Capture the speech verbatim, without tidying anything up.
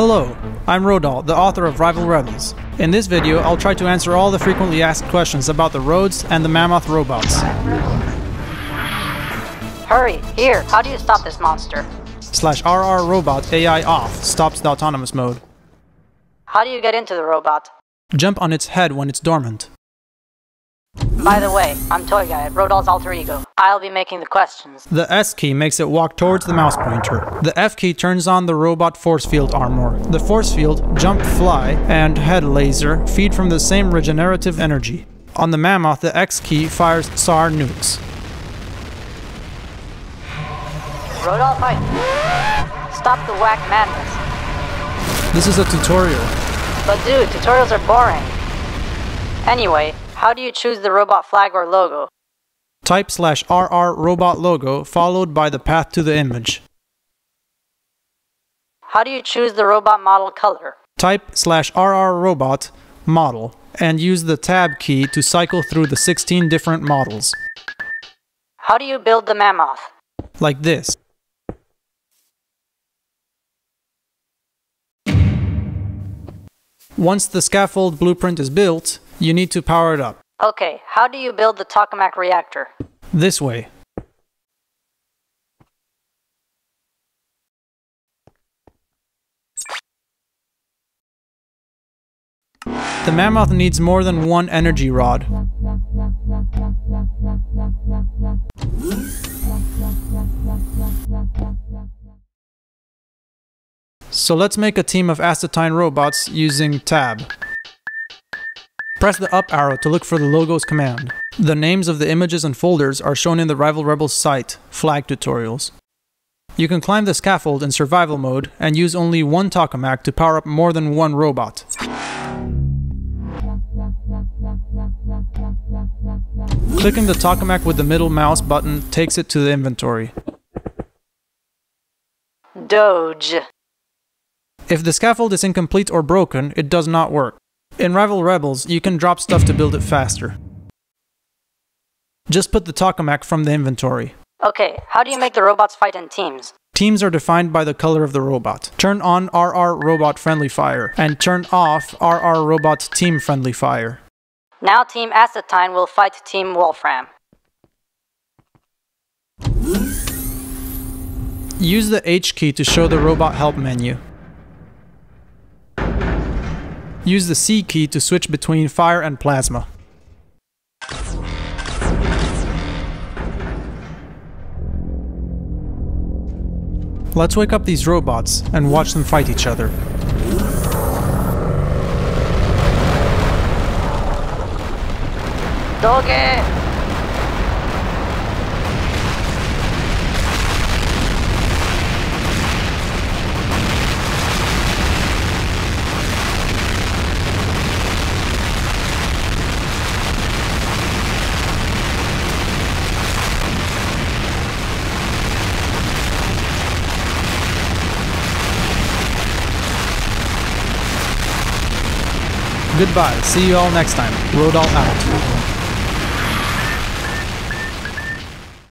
Hello, I'm Rodal, the author of Rival Rebels. In this video, I'll try to answer all the frequently asked questions about the roads and the Mammoth Robots. Hurry, here, how do you stop this monster? Slash R R Robot A I off stops the autonomous mode. How do you get into the robot? Jump on its head when it's dormant. By the way, I'm Toy Guy, Rodal's alter ego. I'll be making the questions. The S key makes it walk towards the mouse pointer. The F key turns on the robot force field armor. The force field, jump fly, and head laser feed from the same regenerative energy. On the Mammoth, the X key fires Tsar nukes. Rodal, fight! Stop the whack madness. This is a tutorial. But dude, tutorials are boring. Anyway, how do you choose the robot flag or logo? Type slash R R robot logo followed by the path to the image. How do you choose the robot model color? Type slash R R robot model and use the tab key to cycle through the sixteen different models. How do you build the Mammoth? Like this. Once the scaffold blueprint is built, you need to power it up. Okay, how do you build the tokamak reactor? This way. The Mammoth needs more than one energy rod. So let's make a team of astatine robots using tab. Press the up arrow to look for the logos command. The names of the images and folders are shown in the Rival Rebels site, Flag Tutorials. You can climb the scaffold in survival mode and use only one tokamak to power up more than one robot. Clicking the tokamak with the middle mouse button takes it to the inventory. Doge. If the scaffold is incomplete or broken, it does not work. In Rival Rebels, you can drop stuff to build it faster. Just put the tokamak from the inventory. Okay, how do you make the robots fight in teams? Teams are defined by the color of the robot. Turn on R R Robot Friendly Fire, and turn off R R Robot Team Friendly Fire. Now Team Astatine will fight Team Wolfram. Use the H key to show the robot help menu. Use the C key to switch between fire and plasma. Let's wake up these robots and watch them fight each other. Doggy! Goodbye, see you all next time. Rodal out.